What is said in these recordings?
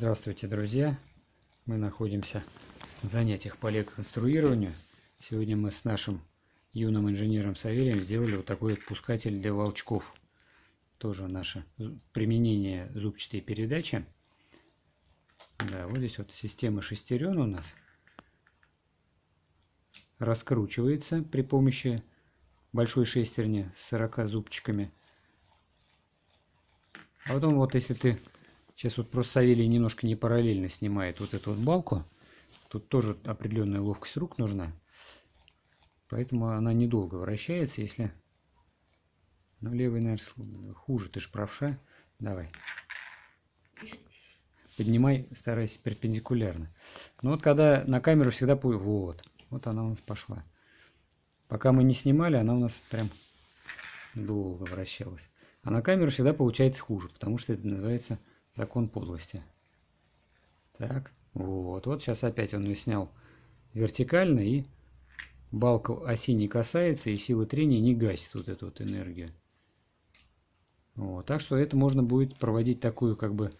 Здравствуйте, друзья! Мы находимся в занятиях по лего-конструированию. Сегодня мы с нашим юным инженером Савелием сделали вот такой отпускатель для волчков. Тоже наше применение зубчатой передачи. Да, вот здесь вот система шестерен у нас раскручивается при помощи большой шестерни с 40 зубчиками. А потом вот если ты... Сейчас вот просто Савелий немножко не параллельно снимает вот эту вот балку. Тут тоже определенная ловкость рук нужна. Поэтому она недолго вращается, если... Ну, левый, наверное, хуже. Ты же правша. Давай. Поднимай, старайся перпендикулярно. Ну, вот когда на камеру всегда... Вот. Вот она у нас пошла. Пока мы не снимали, она у нас прям долго вращалась. А на камеру всегда получается хуже, потому что это называется... Закон подлости. Так, вот. Вот сейчас опять он ее снял вертикально, и балка оси не касается, и сила трения не гасит вот эту вот энергию. Вот. Так что это можно будет проводить такую как бы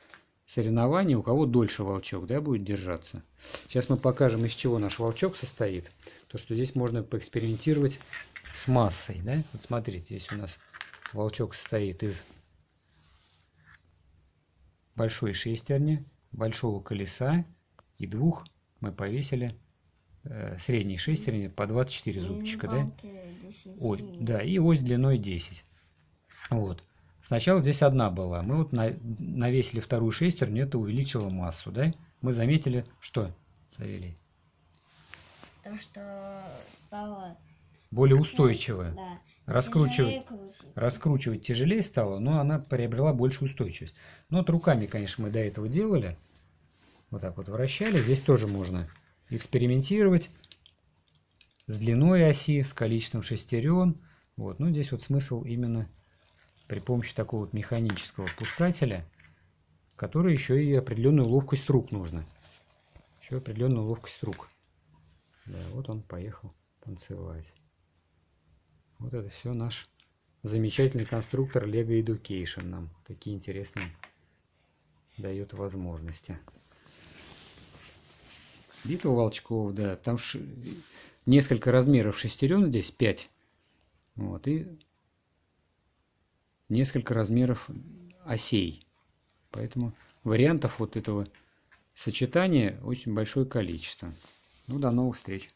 соревнование, у кого дольше волчок, да, будет держаться. Сейчас мы покажем, из чего наш волчок состоит. То, что здесь можно поэкспериментировать с массой, да. Вот смотрите, здесь у нас волчок состоит из... большой шестерни, большого колеса и двух мы повесили средней шестерни по 24 зубчика, да? Ой, да, и ось длиной 10. Вот. Сначала здесь одна была. Мы вот навесили вторую шестерню, это увеличило массу, да? Мы заметили, что, Савелий? То, что стало... более устойчивая. Да. Раскручивать тяжелее стало, но она приобрела больше устойчивость. Но вот руками, конечно, мы до этого делали. Вот так вот вращали. Здесь тоже можно экспериментировать с длиной оси, с количеством шестерен. Вот. Но здесь вот смысл именно при помощи такого вот механического пускателя, который еще и определенную ловкость рук нужно. Еще определенную ловкость рук. Да, вот он поехал танцевать. Вот это все наш замечательный конструктор Lego Education нам такие интересные дает возможности. Битва волчков, да, там несколько размеров шестерен, здесь 5. Вот, и несколько размеров осей. Поэтому вариантов вот этого сочетания очень большое количество. Ну, до новых встреч!